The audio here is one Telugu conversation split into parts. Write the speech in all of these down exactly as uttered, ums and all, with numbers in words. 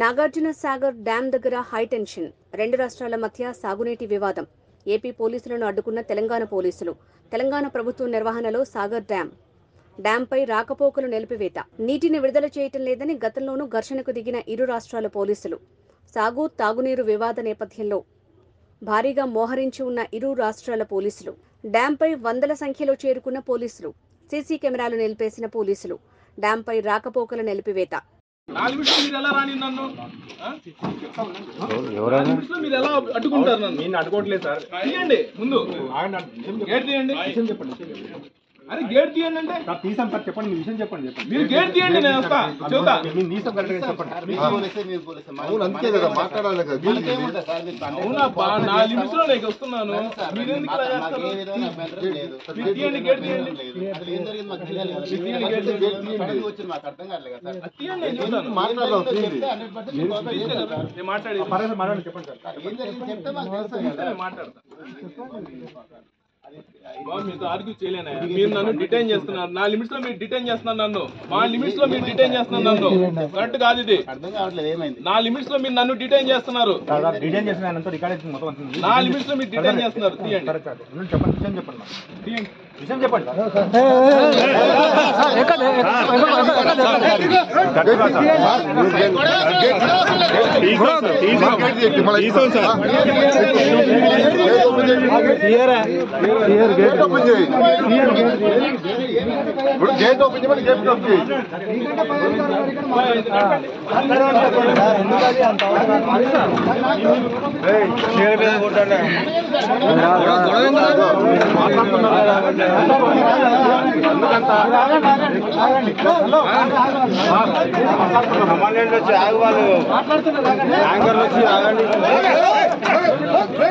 నాగార్జున సాగర్ డ్యామ్ దగ్గర హై టెన్షన్. రెండు రాష్ట్రాల మధ్య సాగునీటి వివాదం. ఏపీ పోలీసులను అడ్డుకున్న తెలంగాణ పోలీసులు. తెలంగాణ ప్రభుత్వం నిర్వహణలో సాగర్ డ్యామ్ డ్యాంపై రాకపోకలు నిలిపివేత. నీటిని విడుదల చేయటం లేదని గతంలోనూ ఘర్షణకు దిగిన ఇరు రాష్ట్రాల పోలీసులు. సాగు తాగునీరు వివాద నేపథ్యంలో భారీగా మోహరించి ఉన్న ఇరు రాష్ట్రాల పోలీసులు. డ్యాంపై వందల సంఖ్యలో చేరుకున్న పోలీసులు. సీసీ కెమెరాలు నిలిపేసిన పోలీసులు. డ్యాంపై రాకపోకలు నిలిపివేత. నాలుగు నిమిషాలు మీరు ఎలా రాని నన్ను నాలుగు నిమిషాలు మీరు ఎలా అడ్డుకుంటారు? నన్ను నేను అడ్డుకోవట్లేదు సార్. తీయండి, ముందు గేట్ తీయండి. విషయం చెప్పండి. అరే గేట్ తీయండి అంటే తీసాం సార్. చెప్పండి, మీ విషయం చెప్పండి. చెప్పండి, మీరు గేట్ తీయండి. నేను వస్తా, చూద్దా నీసం కరెక్ట్గా చెప్పండి. అందుకే కదా మాట్లాడాలి కదా. అవునా, నాలుగు నిమిషంలో నేను వస్తున్నాను. మీరు ఎందుకు తీయండి, గేట్ తీయండి. మీతో ఆర్గ్యూ చేయలేనా? మీరు నన్ను డిటైన్ చేస్తున్నారు. నా లిమిట్స్ లో మీరు డిటైన్ చేస్తున్నారు నన్ను. మా లిమిట్స్ లో మీరు డిటైన్ చేస్తున్నారు నన్ను. కరెక్ట్ కాదు ఇది. నా లిమిట్స్ లో మీరు నన్ను డిటైన్ చేస్తున్నారు. నా లిమిట్స్ లో మీరు డిటైన్ చేస్తున్నారు. తీయండి, చెప్పండి, విషయం చెప్పండి. గేట్ ఓపెన్ చేయమని చెప్తాను. కమాండెంట్ వచ్చి ఆగు, వాళ్ళు యాంకర్లు వచ్చి ఆగండి. పెద్దలు మాట్లాడుతున్నారు కదా. ఇప్పుడే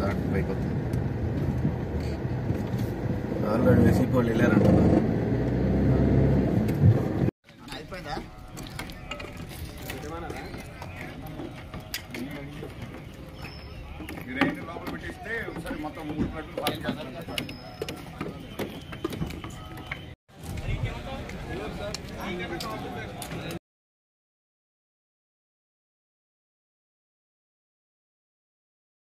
దాటి పైకి వస్తుంది. ఆల్రెడీ వెసిక్ వాళ్ళు వెళ్ళారంటున్నారు. Thank you.